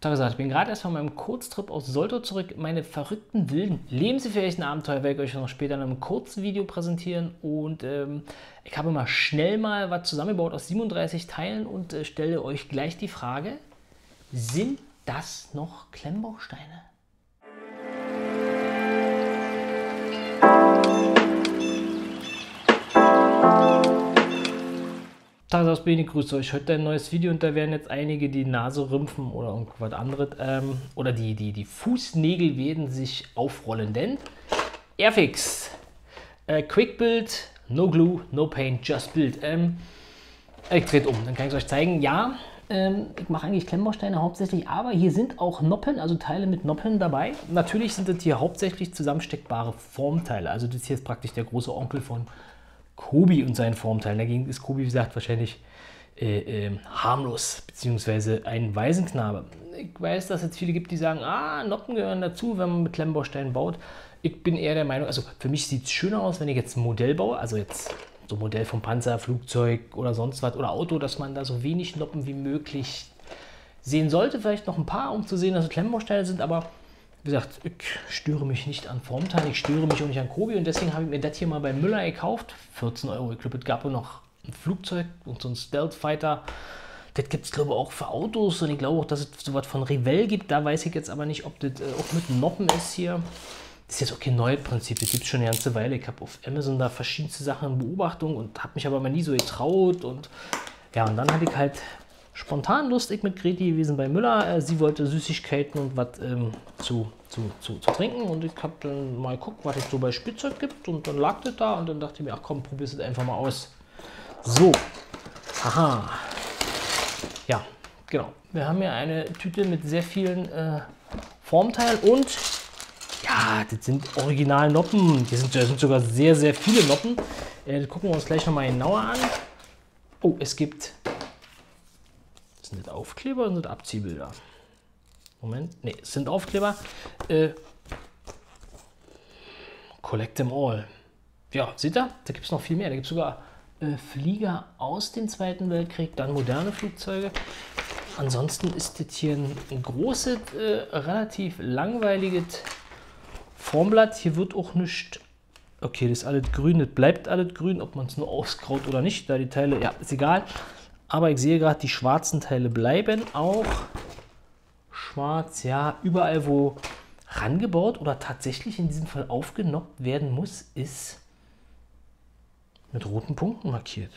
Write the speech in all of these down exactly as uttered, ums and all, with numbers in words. Da gesagt, ich bin gerade erst von meinem Kurztrip aus Solto zurück. Meine verrückten wilden lebensgefährlichen Abenteuer werde ich euch noch später in einem kurzen Video präsentieren. Und ähm, ich habe mal schnell mal was zusammengebaut aus siebenunddreißig Teilen und äh, stelle euch gleich die Frage, sind das noch Klemmbausteine? Tagesausbildung, grüßt euch. Heute ein neues Video und da werden jetzt einige die Nase rümpfen oder irgendwas anderes ähm, oder die, die, die Fußnägel werden sich aufrollen, denn Airfix, äh, Quickbuild, no glue, no paint, just build. Ähm, ich drehe um, dann kann ich es euch zeigen. Ja, ähm, ich mache eigentlich Klemmbausteine hauptsächlich, aber hier sind auch Noppen, also Teile mit Noppen dabei. Natürlich sind das hier hauptsächlich zusammensteckbare Formteile, also das hier ist praktisch der große Onkel von Cobi und seinen Formteilen. Dagegen ist Cobi, wie gesagt, wahrscheinlich äh, äh, harmlos, beziehungsweise ein Waisenknabe. Ich weiß, dass es jetzt viele gibt, die sagen, ah, Noppen gehören dazu, wenn man mit Klemmbausteinen baut. Ich bin eher der Meinung, also für mich sieht es schöner aus, wenn ich jetzt ein Modell baue, also jetzt so ein Modell vom Panzer, Flugzeug oder sonst was oder Auto, dass man da so wenig Noppen wie möglich sehen sollte. Vielleicht noch ein paar, um zu sehen, dass es Klemmbausteine sind, aber wie gesagt, ich störe mich nicht an Formteilen, ich störe mich auch nicht an Cobi und deswegen habe ich mir das hier mal bei Müller gekauft. vierzehn Euro, ich glaube, es gab noch ein Flugzeug und so ein Stealth Fighter. Das gibt es, glaube ich, auch für Autos und ich glaube auch, dass es sowas von Revell gibt. Da weiß ich jetzt aber nicht, ob das auch mit Noppen ist hier. Das ist jetzt auch kein neues Prinzip, das gibt es schon eine ganze Weile. Ich habe auf Amazon da verschiedenste Sachen in Beobachtung und habe mich aber mal nie so getraut. Und ja, und dann hatte ich halt spontan lustig mit Greti gewesen bei Müller. Sie wollte Süßigkeiten und was ähm, zu, zu, zu, zu trinken. Und ich habe dann mal geguckt, was es so bei Spielzeug gibt. Und dann lag das da und dann dachte ich mir, ach komm, probier's es einfach mal aus. So, haha. Ja, genau. Wir haben hier eine Tüte mit sehr vielen äh, Formteilen und ja, das sind original Noppen. Hier sind, sind sogar sehr, sehr viele Noppen. Äh, das gucken wir uns gleich nochmal genauer an. Oh, es gibt... Sind das Aufkleber und sind Abziehbilder? Moment, ne, es sind Aufkleber. Äh, collect them all. Ja, seht ihr? Da gibt es noch viel mehr. Da gibt es sogar äh, Flieger aus dem Zweiten Weltkrieg, dann moderne Flugzeuge. Ansonsten ist das hier ein, ein großes, äh, relativ langweiliges Formblatt. Hier wird auch nichts. Okay, das ist alles grün, das bleibt alles grün, ob man es nur auskraut oder nicht. Da die Teile, ja, ist egal. Aber ich sehe gerade, die schwarzen Teile bleiben auch schwarz, ja, überall wo rangebaut oder tatsächlich in diesem Fall aufgenoppt werden muss, ist mit roten Punkten markiert.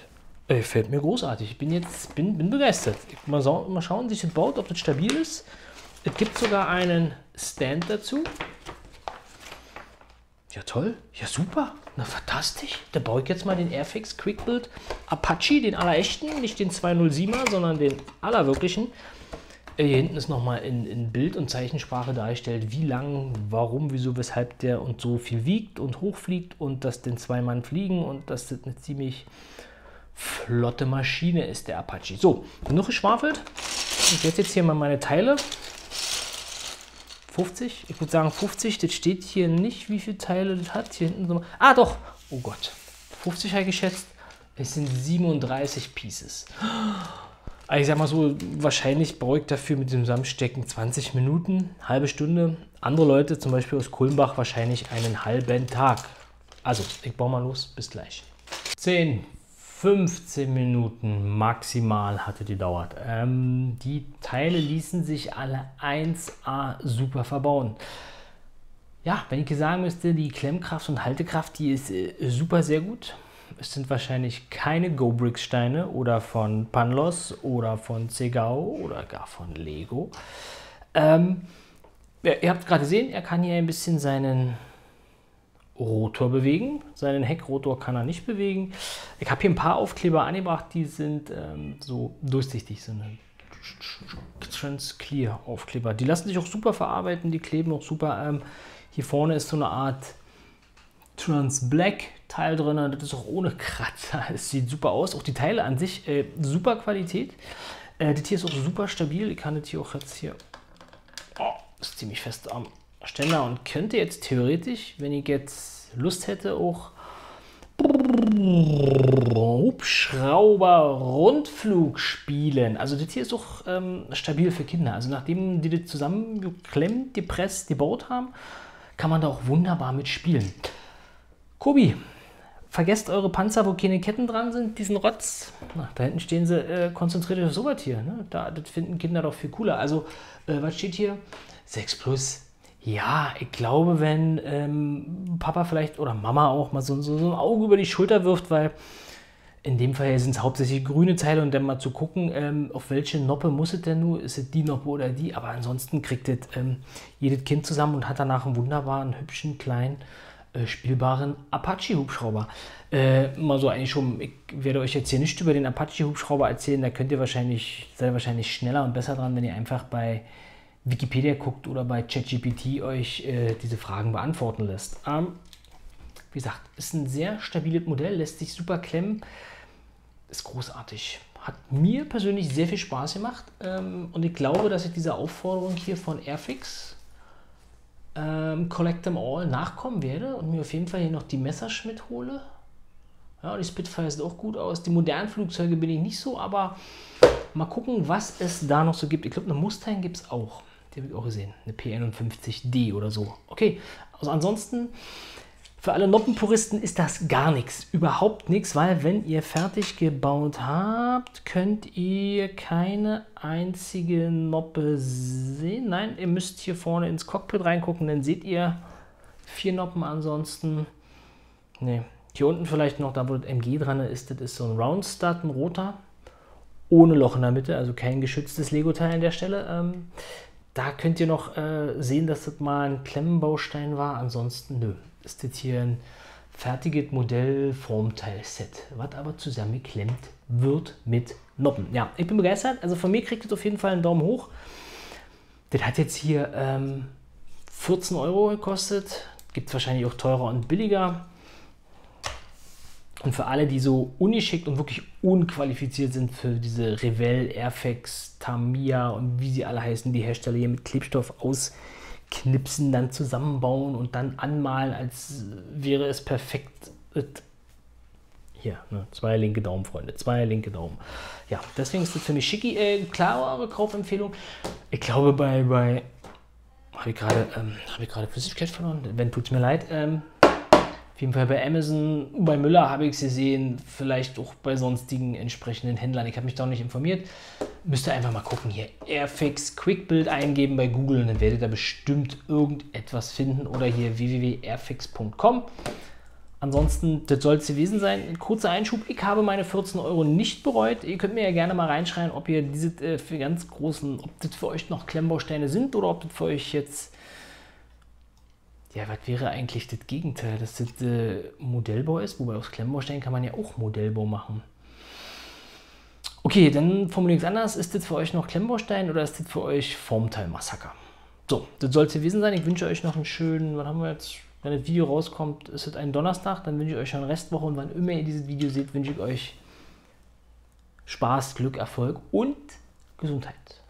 Ey, fällt mir großartig, ich bin jetzt bin, bin begeistert. Mal, so, mal schauen, wie sich das baut, ob das stabil ist. Es gibt sogar einen Stand dazu. Ja toll, ja super, na fantastisch. Da baue ich jetzt mal den Airfix Quickbuild Apache, den allerechten, nicht den zweihundertsiebener, sondern den allerwirklichen. Hier hinten ist nochmal in, in Bild- und Zeichensprache dargestellt, wie lang, warum, wieso, weshalb der und so viel wiegt und hochfliegt und dass den zwei Mann fliegen und dass das eine ziemlich flotte Maschine ist, der Apache. So, genug geschwafelt. Ich setze jetzt hier mal meine Teile. fünfzig, ich würde sagen fünfzig, das steht hier nicht, wie viele Teile das hat, hier hinten so, ah doch, oh Gott, fünfzig habe ich geschätzt, es sind siebenunddreißig Pieces. Also ich sag mal so, wahrscheinlich brauche ich dafür mit dem Zusammenstecken zwanzig Minuten, halbe Stunde, andere Leute, zum Beispiel aus Kulmbach, wahrscheinlich einen halben Tag. Also, ich baue mal los, bis gleich. zehn, fünfzehn Minuten maximal hatte die gedauert. Ähm, die Teile ließen sich alle eins A super verbauen. Ja, wenn ich sagen müsste, die Klemmkraft und Haltekraft, die ist äh, super sehr gut. Es sind wahrscheinlich keine GoBricks Steine oder von Panlos oder von Zegao oder gar von Lego. Ähm, ja, ihr habt gerade gesehen, er kann hier ein bisschen seinen Rotor bewegen. Seinen Heckrotor kann er nicht bewegen. Ich habe hier ein paar Aufkleber angebracht, die sind ähm, so durchsichtig, so eine Trans-Clear Aufkleber. Die lassen sich auch super verarbeiten, die kleben auch super. Ähm, hier vorne ist so eine Art Trans-Black Teil drin, das ist auch ohne Kratzer. Es sieht super aus, auch die Teile an sich, äh, super Qualität. Äh, das hier ist auch super stabil, ich kann das hier auch jetzt hier, oh, ist ziemlich fest am Ständer und könnte jetzt theoretisch, wenn ich jetzt Lust hätte, auch Hubschrauber-Rundflug spielen. Also das hier ist auch ähm, stabil für Kinder. Also nachdem die das zusammengeklemmt, gepresst, gebaut haben, kann man da auch wunderbar mitspielen. Cobi, vergesst eure Panzer, wo keine Ketten dran sind, diesen Rotz. Na, da hinten stehen sie, äh, konzentriert euch auf sowas hier. Ne? Da, das finden Kinder doch viel cooler. Also, äh, was steht hier? sechs plus. Ja, ich glaube, wenn ähm, Papa vielleicht oder Mama auch mal so, so, so ein Auge über die Schulter wirft, weil in dem Fall sind es hauptsächlich grüne Teile und dann mal zu gucken, ähm, auf welche Noppe muss es denn nur, ist es die Noppe oder die, aber ansonsten kriegt es ähm, jedes Kind zusammen und hat danach einen wunderbaren, hübschen, kleinen, äh, spielbaren Apache-Hubschrauber. Äh, mal so eigentlich schon, ich werde euch jetzt hier nicht über den Apache-Hubschrauber erzählen, da könnt ihr wahrscheinlich, seid ihr wahrscheinlich schneller und besser dran, wenn ihr einfach bei Wikipedia guckt oder bei ChatGPT euch äh, diese Fragen beantworten lässt. Ähm, wie gesagt, ist ein sehr stabiles Modell, lässt sich super klemmen, ist großartig. Hat mir persönlich sehr viel Spaß gemacht ähm, und ich glaube, dass ich dieser Aufforderung hier von Airfix ähm, Collect Them All nachkommen werde und mir auf jeden Fall hier noch die Messerschmitt hole. Ja, die Spitfire sieht auch gut aus. Die modernen Flugzeuge bin ich nicht so, aber mal gucken, was es da noch so gibt. Ich glaube, eine Mustang gibt es auch. Die habe ich auch gesehen. Eine P einundfünfzig D oder so. Okay, also ansonsten, für alle Noppenpuristen ist das gar nichts. Überhaupt nichts, weil wenn ihr fertig gebaut habt, könnt ihr keine einzige Noppe sehen. Nein, ihr müsst hier vorne ins Cockpit reingucken, dann seht ihr vier Noppen ansonsten. Nee. Hier unten vielleicht noch, da wo das M G dran ist, das ist so ein Roundstart, ein roter. Ohne Loch in der Mitte, also kein geschütztes Lego-Teil an der Stelle. Ähm, da könnt ihr noch äh, sehen, dass das mal ein Klemmbaustein war. Ansonsten, nö, ist das hier ein fertiges Modell-Formteil-Set, was aber zusammengeklemmt wird mit Noppen. Ja, ich bin begeistert. Also von mir kriegt das auf jeden Fall einen Daumen hoch. Das hat jetzt hier ähm, vierzehn Euro gekostet. Gibt es wahrscheinlich auch teurer und billiger. Und für alle, die so ungeschickt und wirklich unqualifiziert sind für diese Revell, Airfix, Tamiya und wie sie alle heißen, die Hersteller hier mit Klebstoff ausknipsen, dann zusammenbauen und dann anmalen, als wäre es perfekt. Hier, ne, zwei linke Daumen, Freunde, zwei linke Daumen. Ja, deswegen ist das für mich schicki. Äh, klare Kaufempfehlung. Ich glaube, bei... bei habe ich gerade ähm, hab ich gerade Flüssigkeit verloren? Wenn, tut es mir leid. Ähm, Auf jeden Fall bei Amazon, bei Müller habe ich es gesehen, vielleicht auch bei sonstigen entsprechenden Händlern. Ich habe mich da noch nicht informiert. Müsst ihr einfach mal gucken hier. Airfix Quickbuild eingeben bei Google und dann werdet ihr bestimmt irgendetwas finden. Oder hier w w w punkt airfix punkt com. Ansonsten, das soll es gewesen sein. Ein kurzer Einschub. Ich habe meine vierzehn Euro nicht bereut. Ihr könnt mir ja gerne mal reinschreien, ob ihr diese äh, für ganz großen, ob das für euch noch Klemmbausteine sind oder ob das für euch jetzt... Ja, was wäre eigentlich das Gegenteil, dass das äh, Modellbau ist? Wobei aus Klemmbausteinen kann man ja auch Modellbau machen. Okay, dann formuliere ich es anders. Ist das für euch noch Klemmbaustein oder ist das für euch Formteil-Massaker? So, das soll es gewesen sein. Ich wünsche euch noch einen schönen, wann haben wir jetzt, wenn das Video rauskommt, ist es ein Donnerstag, dann wünsche ich euch eine Restwoche und wann immer ihr dieses Video seht, wünsche ich euch Spaß, Glück, Erfolg und Gesundheit.